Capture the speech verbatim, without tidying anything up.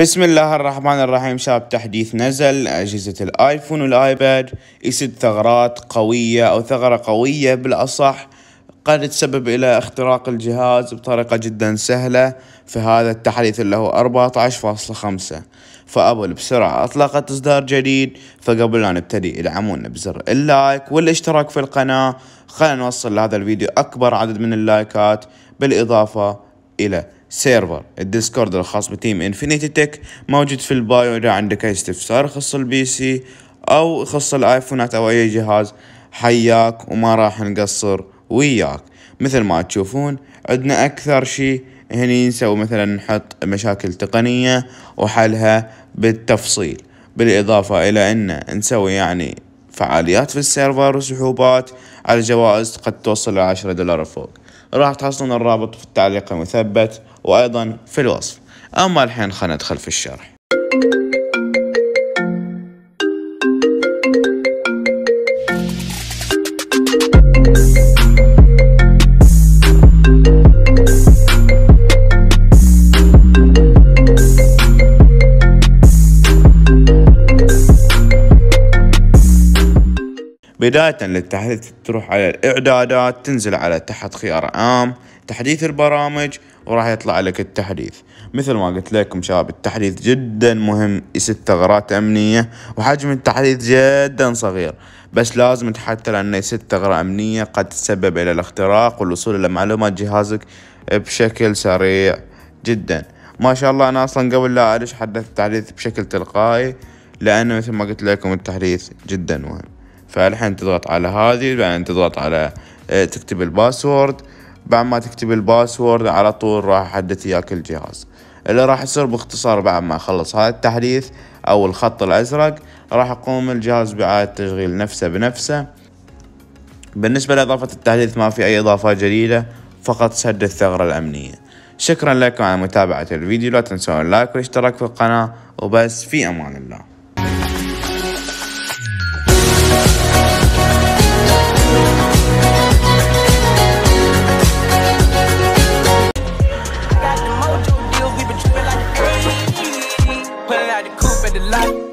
بسم الله الرحمن الرحيم. شاب، تحديث نزل أجهزة الآيفون والآيباد يسد ثغرات قوية أو ثغرة قوية بالأصح قد تسبب إلى اختراق الجهاز بطريقة جدا سهلة في هذا التحديث اللي هو أربعة عشر فاصلة خمسة. فأبل بسرعة أطلقت إصدار جديد، فقبل أن نبتدي ادعمونا بزر اللايك والاشتراك في القناة. خلينا نوصل لهذا الفيديو أكبر عدد من اللايكات، بالإضافة إلى سيرفر الديسكورد الخاص بتيم انفينيتي تك موجود في البايو، إذا عندك أي استفسار يخص البي سي أو يخص الآيفونات أو أي جهاز حياك، وما راح نقصر وياك. مثل ما تشوفون عندنا أكثر شيء هني نسوي، مثلا نحط مشاكل تقنية وحلها بالتفصيل، بالإضافة إلى أن نسوي يعني فعاليات في السيرفر وسحوبات على جوائز قد توصل إلى عشرة دولار فوق. راح تحصلون الرابط في التعليق المثبت وأيضا في الوصف. أما الحين خلينا ندخل في الشرح. بداية للتحديث تروح على الإعدادات، تنزل على تحت خيار عام تحديث البرامج، وراح يطلع لك التحديث. مثل ما قلت لكم شباب، التحديث جدا مهم، يسد ثغرات أمنية، وحجم التحديث جدا صغير، بس لازم تحتى لأنه يسد ثغرة أمنية قد تسبب إلى الاختراق والوصول إلى معلومات جهازك بشكل سريع جدا. ما شاء الله أنا أصلا قبل لا أدش حدثت التحديث بشكل تلقائي، لأنه مثل ما قلت لكم التحديث جدا مهم. فالحين تضغط على هذه، بعدين تضغط على تكتب الباسورد. بعد ما تكتب الباسورد على طول راح احدث اياك الجهاز. اللي راح يصير باختصار بعد ما اخلص هذا التحديث او الخط الازرق، راح يقوم الجهاز باعاده تشغيل نفسه بنفسه. بالنسبه لاضافه التحديث ما في اي اضافه جديده، فقط سد الثغره الامنيه. شكرا لكم على متابعه الفيديو، لا تنسون اللايك والاشتراك في القناه، وبس في امان الله. Like